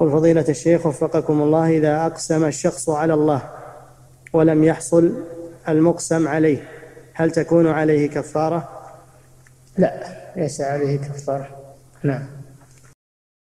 يقول فضيلة الشيخ وفقكم الله: إذا أقسم الشخص على الله ولم يحصل المقسم عليه هل تكون عليه كفارة؟ لا، ليس عليه كفارة. نعم.